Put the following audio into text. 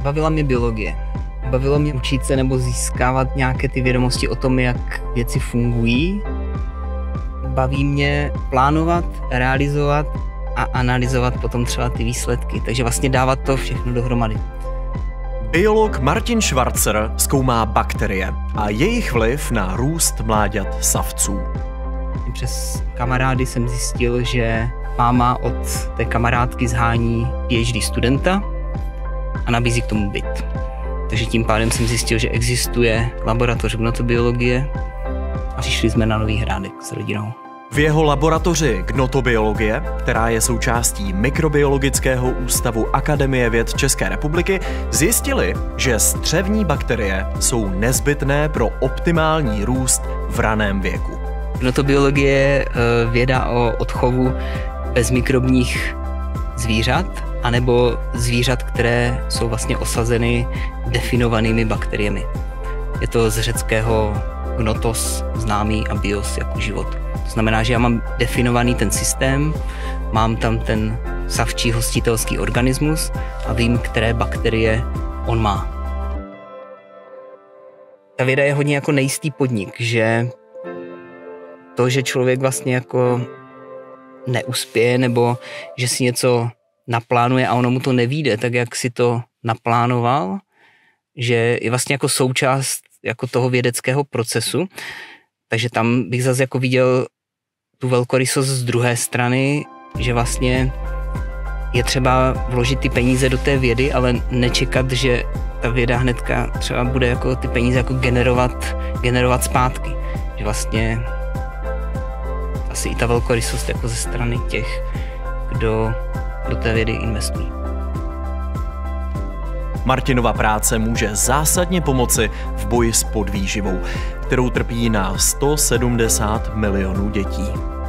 Bavila mě biologie. Bavilo mě učit se nebo získávat nějaké ty vědomosti o tom, jak věci fungují. Baví mě plánovat, realizovat a analyzovat potom třeba ty výsledky. Takže vlastně dávat to všechno dohromady. Biolog Martin Schwarzer zkoumá bakterie a jejich vliv na růst mláďat savců. Přes kamarády jsem zjistil, že máma od té kamarádky zhání PhD studenta a nabízí k tomu byt. Takže tím pádem jsem zjistil, že existuje laboratoř gnotobiologie a přišli jsme na Nový Hrádek s rodinou. V jeho laboratoři gnotobiologie, která je součástí Mikrobiologického ústavu Akademie věd České republiky, zjistili, že střevní bakterie jsou nezbytné pro optimální růst v raném věku. Gnotobiologie je věda o odchovu bezmikrobních zvířat, anebo zvířat, které jsou vlastně osazeny definovanými bakteriemi. Je to z řeckého gnotos, známý, a bios jako život. To znamená, že já mám definovaný ten systém, mám tam ten savčí hostitelský organismus a vím, které bakterie on má. Ta věda je hodně jako nejistý podnik, že to, že člověk vlastně jako neuspěje nebo že si něco naplánuje a ono mu to nevyjde, tak jak si to naplánoval, že je vlastně jako součást jako toho vědeckého procesu. Takže tam bych zase jako viděl tu velkorysost z druhé strany, že vlastně je třeba vložit ty peníze do té vědy, ale nečekat, že ta věda hnedka třeba bude jako ty peníze jako generovat zpátky. Že vlastně asi i ta velkorysost jako ze strany těch, kdo do té vědy investují. Martinova práce může zásadně pomoci v boji s podvýživou, kterou trpí na 170 milionů dětí.